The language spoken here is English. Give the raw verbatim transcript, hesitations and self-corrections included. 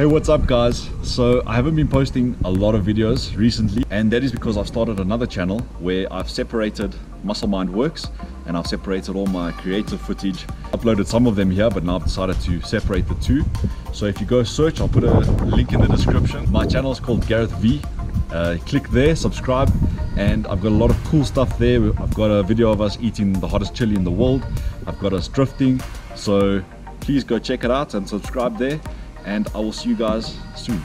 Hey, what's up guys? So I haven't been posting a lot of videos recently, and that is because I've started another channel where I've separated Muscle Mind Works and I've separated all my creative footage. Uploaded some of them here, but now I've decided to separate the two. So if you go search, I'll put a link in the description. My channel is called Gareth V. Uh, click there, subscribe, and I've got a lot of cool stuff there. I've got a video of us eating the hottest chili in the world. I've got us drifting. So please go check it out and subscribe there. And I will see you guys soon.